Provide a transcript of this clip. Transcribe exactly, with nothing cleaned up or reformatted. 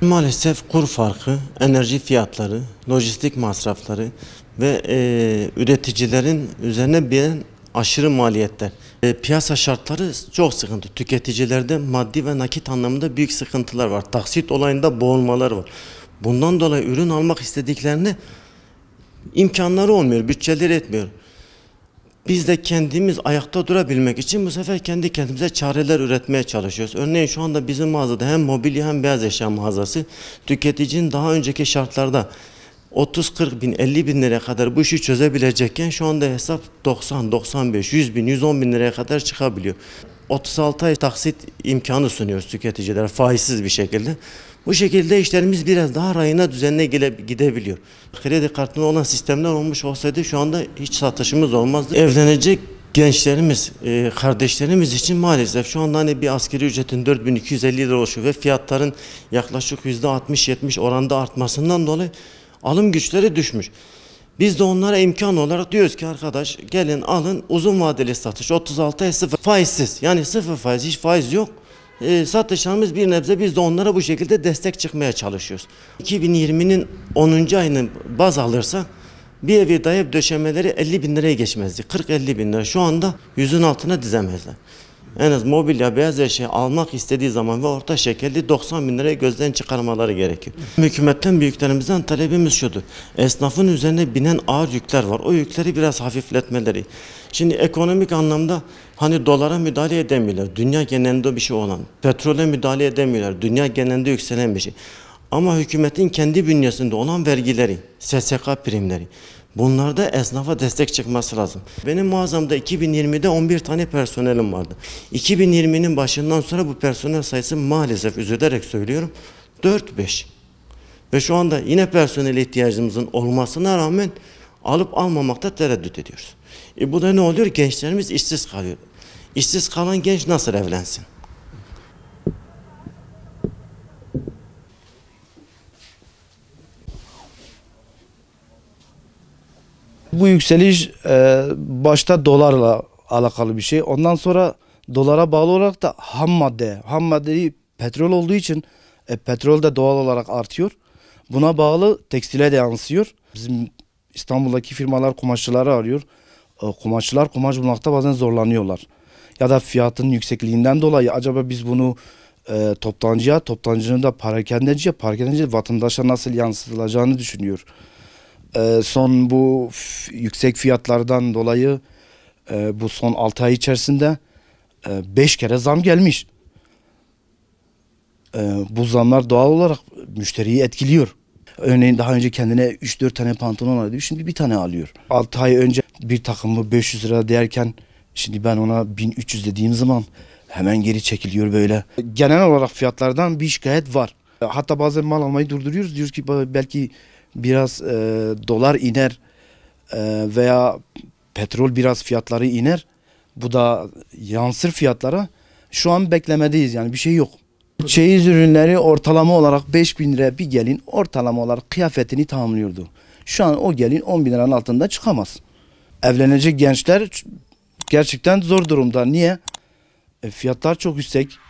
Maalesef kur farkı, enerji fiyatları, lojistik masrafları ve e, üreticilerin üzerine binen aşırı maliyetler. E, piyasa şartları çok sıkıntı. Tüketicilerde maddi ve nakit anlamında büyük sıkıntılar var. Taksit olayında boğulmalar var. Bundan dolayı ürün almak istediklerine imkanları olmuyor, bütçeleri etmiyor. Biz de kendimiz ayakta durabilmek için bu sefer kendi kendimize çareler üretmeye çalışıyoruz. Örneğin şu anda bizim mağazada hem mobilya hem beyaz eşya mağazası tüketicinin daha önceki şartlarda otuz kırk bin elli bin liraya kadar bu işi çözebilecekken şu anda hesap doksan doksan beş yüz bin yüz on bin liraya kadar çıkabiliyor. otuz altı ay taksit imkanı sunuyoruz tüketicilere faizsiz bir şekilde. Bu şekilde işlerimiz biraz daha rayına düzenine gidebiliyor. Kredi kartına olan sistemler olmuş olsaydı şu anda hiç satışımız olmazdı. Evlenecek gençlerimiz, kardeşlerimiz için maalesef şu anda hani bir asgari ücretin dört bin iki yüz elli lira oluşu ve fiyatların yaklaşık yüzde altmış yetmiş oranda artmasından dolayı alım güçleri düşmüş. Biz de onlara imkan olarak diyoruz ki arkadaş gelin alın uzun vadeli satış otuz altı ay sıfır faizsiz, yani sıfır faiz, hiç faiz yok. E, satışlarımız bir nebze, biz de onlara bu şekilde destek çıkmaya çalışıyoruz. iki bin yirminin on. ayını baz alırsak bir evi dayayıp döşemeleri elli bin liraya geçmezdi. kırk elli bin lira şu anda yüzün altına dizemezler. En az mobilya, beyaz eşya almak istediği zaman ve orta şekilde doksan bin liraya gözden çıkarmaları gerekiyor. Hükümetten, büyüklerimizden talebimiz şudur. Esnafın üzerine binen ağır yükler var. O yükleri biraz hafifletmeleri. Şimdi ekonomik anlamda hani dolara müdahale edemiyorlar. Dünya genelinde bir şey olan. Petrole müdahale edemiyorlar. Dünya genelinde yükselen bir şey. Ama hükümetin kendi bünyesinde olan vergileri, S S K primleri. Bunlarda esnafa destek çıkması lazım. Benim mağazamda iki bin yirmide on bir tane personelim vardı. iki bin yirminin başından sonra bu personel sayısı maalesef üzülerek söylüyorum dört beş. Ve şu anda yine personel ihtiyacımızın olmasına rağmen alıp almamakta tereddüt ediyoruz. E bu da ne oluyor? Gençlerimiz işsiz kalıyor. İşsiz kalan genç nasıl evlensin? Bu yükseliş e, başta dolarla alakalı bir şey. Ondan sonra dolara bağlı olarak da ham madde. Ham madde petrol olduğu için e, petrol de doğal olarak artıyor. Buna bağlı tekstile de yansıyor. Bizim İstanbul'daki firmalar kumaşçıları arıyor. E, kumaşçılar kumaş bulmakta bazen zorlanıyorlar. Ya da fiyatın yüksekliğinden dolayı acaba biz bunu e, toptancıya, toptancının da parakendeciye, parakendeciye vatandaşa nasıl yansıtılacağını düşünüyor. Son bu yüksek fiyatlardan dolayı bu son altı ay içerisinde beş kere zam gelmiş. Bu zamlar doğal olarak müşteriyi etkiliyor. Örneğin daha önce kendine üç dört tane pantolon alıyordu, şimdi bir tane alıyor. altı ay önce bir takımı beş yüz lira değerken şimdi ben ona bin üç yüz dediğim zaman hemen geri çekiliyor böyle. Genel olarak fiyatlardan bir şikayet var. Hatta bazen mal almayı durduruyoruz, diyoruz ki belki biraz e, dolar iner e, veya petrol biraz fiyatları iner. Bu da yansır fiyatlara. Şu an beklemedeyiz, yani bir şey yok. Çeyiz ürünleri ortalama olarak beş bin liraya bir gelin ortalama olarak kıyafetini tamamlıyordu. Şu an o gelin on bin liranın altında çıkamaz. Evlenecek gençler gerçekten zor durumda. Niye? E, fiyatlar çok yüksek.